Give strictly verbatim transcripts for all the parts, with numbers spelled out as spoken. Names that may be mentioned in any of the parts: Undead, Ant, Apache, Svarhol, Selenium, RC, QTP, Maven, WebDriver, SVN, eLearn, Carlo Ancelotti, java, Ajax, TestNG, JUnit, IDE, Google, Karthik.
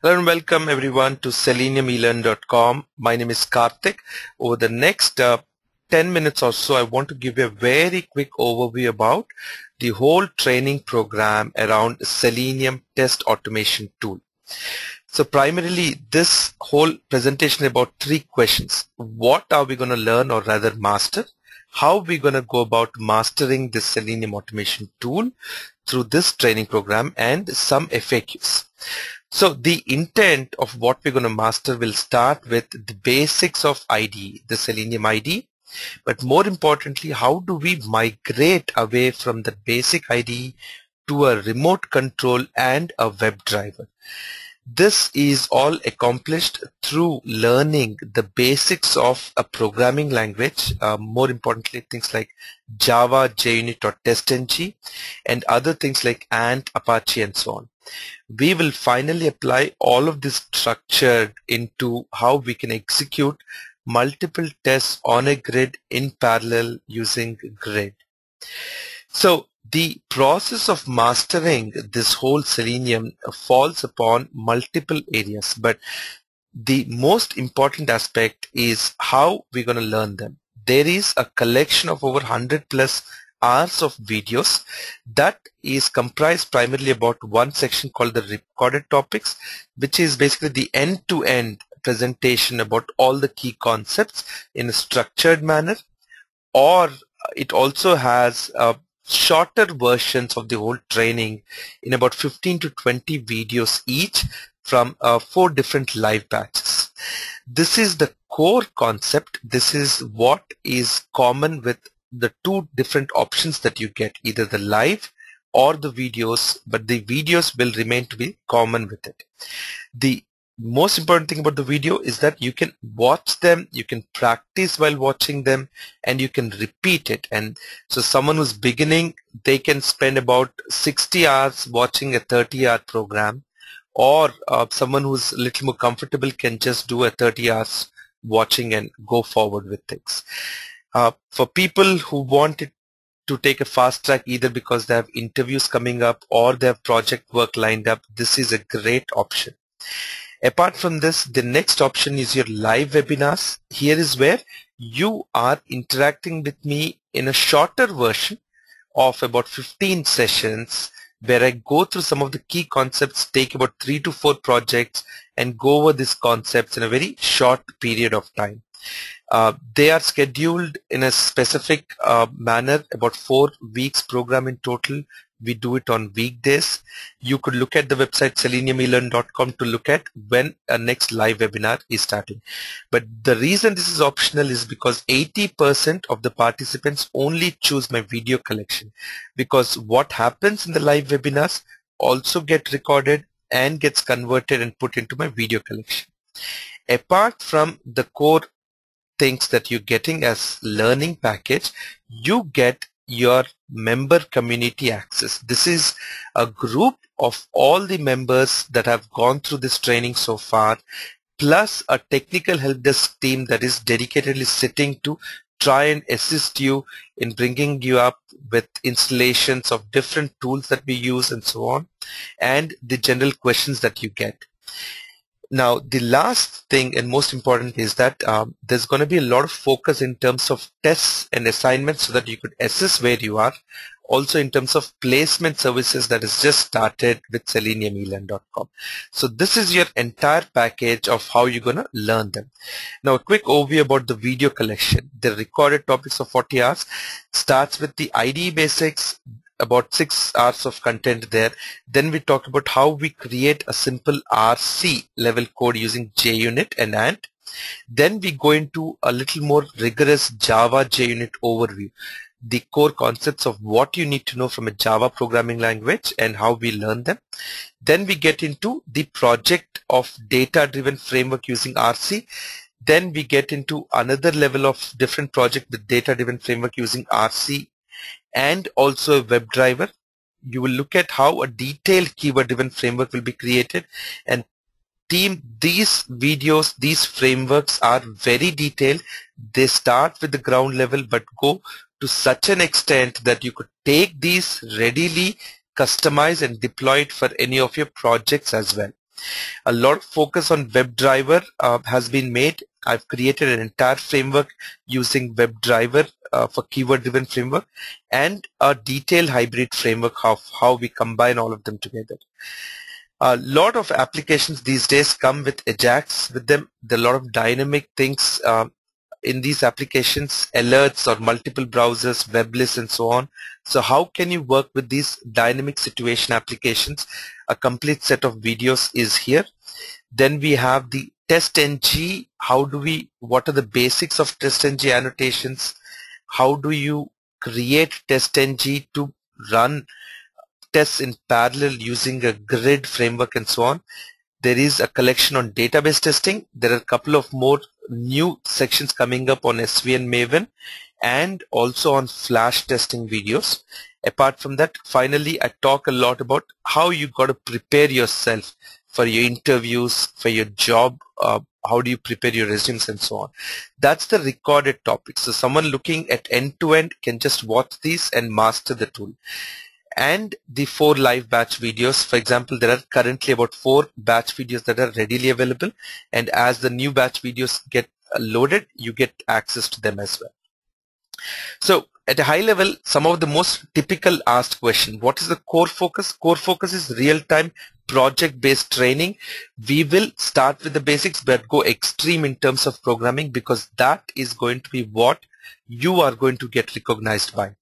Hello and welcome everyone to selenium e learn dot com. My name is Karthik. Over the next uh, ten minutes or so, I want to give you a very quick overview about the whole training program around Selenium test automation tool. So primarily this whole presentation is about three questions. What are we going to learn, or rather master? How we're going to go about mastering this Selenium automation tool through this training program, and some F A Qs. So the intent of what we're going to master will start with the basics of I D E, the Selenium I D E, but more importantly, how do we migrate away from the basic I D E to a remote control and a web driver. This is all accomplished through learning the basics of a programming language, uh, more importantly things like Java, JUnit or TestNG, and other things like Ant, Apache and so on. We will finally apply all of this structure into how we can execute multiple tests on a grid in parallel using grid. So the process of mastering this whole Selenium falls upon multiple areas, but the most important aspect is how we're going to learn them. There is a collection of over one hundred plus hours of videos that is comprised primarily about one section called the recorded topics, which is basically the end-to-end presentation about all the key concepts in a structured manner, or it also has a shorter versions of the whole training in about fifteen to twenty videos each from uh, four different live batches. This is the core concept. This is what is common with the two different options that you get, either the live or the videos, but the videos will remain to be common with it. The most important thing about the video is that you can watch them, you can practice while watching them, and you can repeat it. And so someone who's beginning, they can spend about sixty hours watching a thirty hour program, or uh, someone who's a little more comfortable can just do a thirty hours watching and go forward with things. Uh, for people who want it to take a fast track, either because they have interviews coming up or they have project work lined up, this is a great option. Apart from this, the next option is your live webinars. Here is where you are interacting with me in a shorter version of about fifteen sessions, where I go through some of the key concepts, take about three to four projects and go over these concepts in a very short period of time. Uh, they are scheduled in a specific uh, manner, about four weeks program in total. We do it on weekdays. You could look at the website selenium e learn dot com to look at when our next live webinar is starting. But the reason this is optional is because eighty percent of the participants only choose my video collection, because what happens in the live webinars also get recorded and gets converted and put into my video collection. Apart from the core things that you're getting as learning package, you get your member community access. This is a group of all the members that have gone through this training so far, plus a technical help desk team that is dedicatedly sitting to try and assist you in bringing you up with installations of different tools that we use and so on, and the general questions that you get. Now the last thing and most important is that um, there's going to be a lot of focus in terms of tests and assignments, so that you could assess where you are. Also in terms of placement services that is just started with selenium e learn dot com. So this is your entire package of how you're going to learn them. Now a quick overview about the video collection. The recorded topics of forty hours starts with the I D E basics, about six hours of content there. Then we talk about how we create a simple R C level code using JUnit and Ant. Then we go into a little more rigorous Java JUnit overview, the core concepts of what you need to know from a Java programming language and how we learn them. Then we get into the project of data-driven framework using R C. Then we get into another level of different project with data-driven framework using R C and also a web driver. You will look at how a detailed keyword-driven framework will be created, and team, these videos, these frameworks are very detailed. They start with the ground level but go to such an extent that you could take these readily, customize and deploy it for any of your projects as well. A lot of focus on WebDriver uh, has been made. I've created an entire framework using WebDriver uh, for keyword-driven framework, and a detailed hybrid framework of how we combine all of them together. A lot of applications these days come with Ajax with them. There are a lot of dynamic things uh, in these applications, alerts or multiple browsers, web lists, and so on. So how can you work with these dynamic situation applications? A complete set of videos is here. Then we have the TestNG. How do we, what are the basics of TestNG annotations? How do you create TestNG to run tests in parallel using a grid framework and so on? There is a collection on database testing. There are a couple of more new sections coming up on S V N Maven and also on flash testing videos. Apart from that, finally, I talk a lot about how you got to prepare yourself for your interviews, for your job, uh, how do you prepare your resumes and so on. That's the recorded topic. So someone looking at end-to-end can just watch these and master the tool. And the four live batch videos, for example, there are currently about four batch videos that are readily available, and as the new batch videos get loaded, you get access to them as well. So at a high level, some of the most typical asked question, what is the core focus? Core focus is real-time project-based training. We will start with the basics but go extreme in terms of programming, because that is going to be what you are going to get recognized by.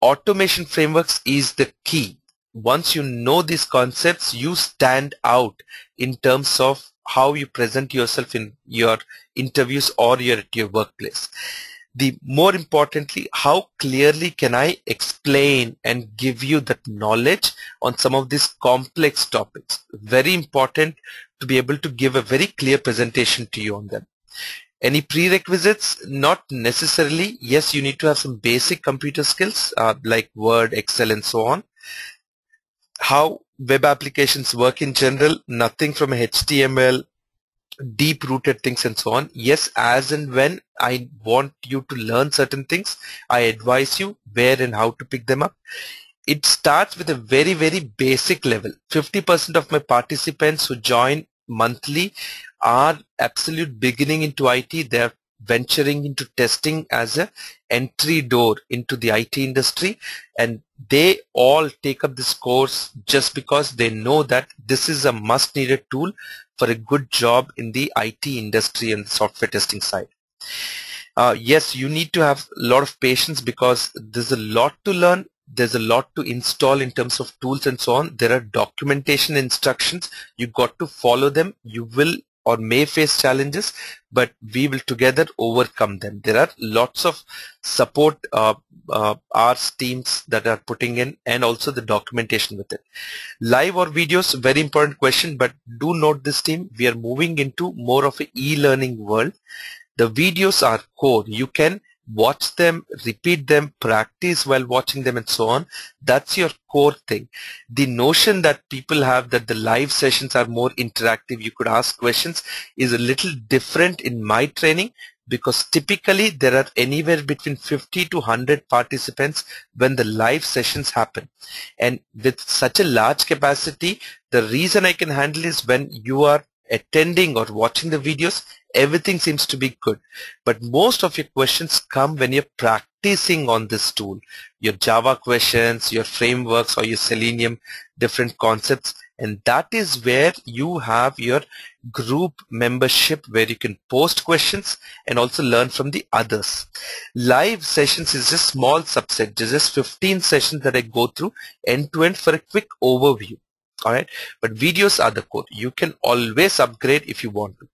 Automation frameworks is the key. Once you know these concepts, you stand out in terms of how you present yourself in your interviews or your, at your workplace. The more importantly, how clearly can I explain and give you that knowledge on some of these complex topics? Very important to be able to give a very clear presentation to you on them. Any prerequisites? Not necessarily. Yes, you need to have some basic computer skills uh, like Word, Excel, and so on. How web applications work in general, nothing from H T M L, deep-rooted things and so on. Yes, as and when I want you to learn certain things, I advise you where and how to pick them up. It starts with a very, very basic level. fifty percent of my participants who join monthly are absolute beginning into I T. They're venturing into testing as an entry door into the I T industry, and they all take up this course just because they know that this is a must-needed tool for a good job in the I T industry and the software testing side. Uh, yes, you need to have a lot of patience because there's a lot to learn. There's a lot to install in terms of tools and so on. There are documentation instructions. You got to follow them. You will or may face challenges, but we will together overcome them. There are lots of support uh, uh, R S teams that are putting in, and also the documentation with it. Live or videos, very important question, but do note this team, we are moving into more of an e-learning world. The videos are core. You can watch them, repeat them, practice while watching them and so on. That's your core thing. The notion that people have that the live sessions are more interactive, you could ask questions, is a little different in my training, because typically there are anywhere between fifty to one hundred participants when the live sessions happen. And with such a large capacity, the reason I can handle is when you are attending or watching the videos, everything seems to be good, but most of your questions come when you're practicing on this tool. Your Java questions, your frameworks, or your Selenium, different concepts, and that is where you have your group membership where you can post questions and also learn from the others. Live sessions is a small subset. There's just fifteen sessions that I go through end-to-end for a quick overview. Alright, but videos are the core. You can always upgrade if you want to.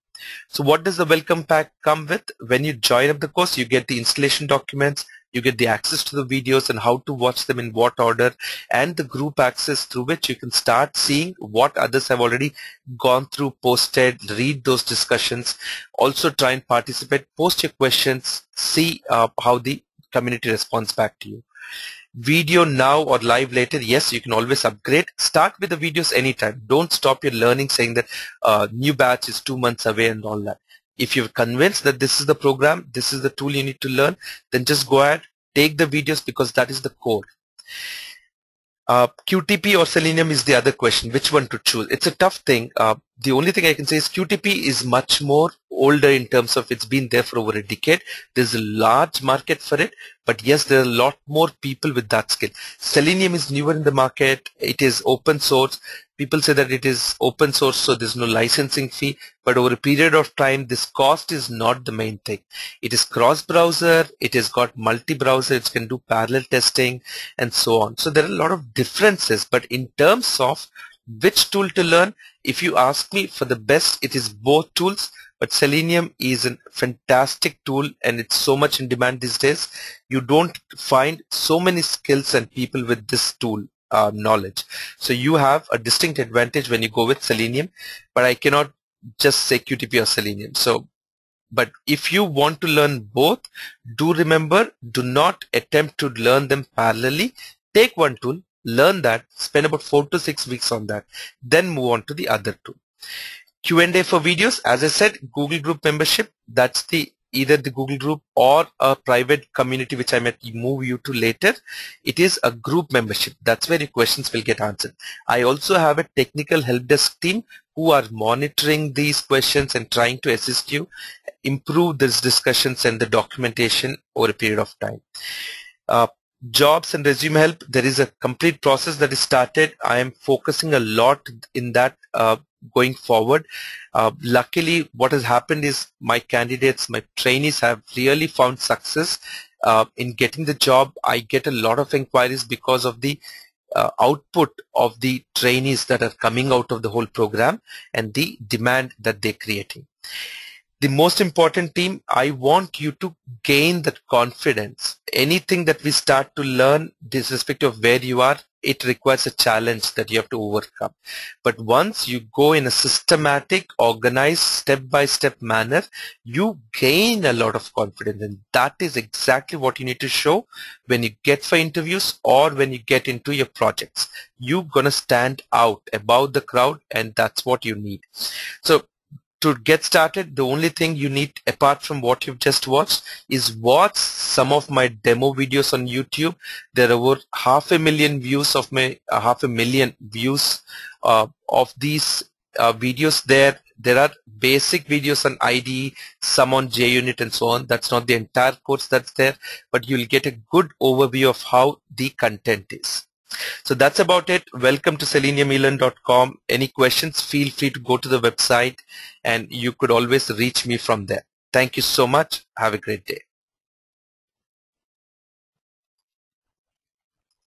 So what does the welcome pack come with? When you join up the course, you get the installation documents, you get the access to the videos and how to watch them in what order, and the group access through which you can start seeing what others have already gone through, posted, read those discussions, also try and participate, post your questions, see uh, how the community responds back to you. Video now or live later, yes, you can always upgrade. Start with the videos anytime. Don't stop your learning saying that uh, new batch is two months away and all that. If you're convinced that this is the program, this is the tool you need to learn, then just go ahead, take the videos, because that is the core. Uh, Q T P or Selenium is the other question, which one to choose. It's a tough thing. Uh, the only thing I can say is Q T P is much more older in terms of it's been there for over a decade. There's a large market for it, but yes, there are a lot more people with that skill. Selenium is newer in the market. It is open source. People say that it is open source, so there's no licensing fee, but over a period of time, this cost is not the main thing. It is cross-browser. It has got multi-browser. It can do parallel testing and so on. So there are a lot of differences, but in terms of which tool to learn, if you ask me for the best, it is both tools, but Selenium is a fantastic tool and it's so much in demand these days. You don't find so many skills and people with this tool uh, knowledge. So you have a distinct advantage when you go with Selenium, but I cannot just say Q T P or Selenium. So, but if you want to learn both, do remember, do not attempt to learn them parallelly. Take one tool, learn that, spend about four to six weeks on that, then move on to the other tool. Q and A for videos, as I said, Google group membership, that's the either the Google group or a private community which I might move you to later. It is a group membership. That's where your questions will get answered. I also have a technical help desk team who are monitoring these questions and trying to assist you improve these discussions and the documentation over a period of time. Uh, Jobs and resume help, there is a complete process that is started. I am focusing a lot in that uh, going forward. Uh, luckily, what has happened is my candidates, my trainees have really found success uh, in getting the job. I get a lot of inquiries because of the uh, output of the trainees that are coming out of the whole program and the demand that they're creating. The most important team, I want you to gain that confidence. Anything that we start to learn, irrespective of where you are, it requires a challenge that you have to overcome. But once you go in a systematic, organized, step-by-step manner, you gain a lot of confidence. And that is exactly what you need to show when you get for interviews or when you get into your projects. You're going to stand out above the crowd, and that's what you need. So, to get started, the only thing you need apart from what you've just watched is watch some of my demo videos on YouTube. There are over half a million views of my uh, half a million views uh, of these uh, videos there. There are basic videos on I D E, some on JUnit and so on. That's not the entire course that's there, but you'll get a good overview of how the content is. So that's about it. Welcome to selenium e learn dot com. Any questions, feel free to go to the website and you could always reach me from there. Thank you so much. Have a great day.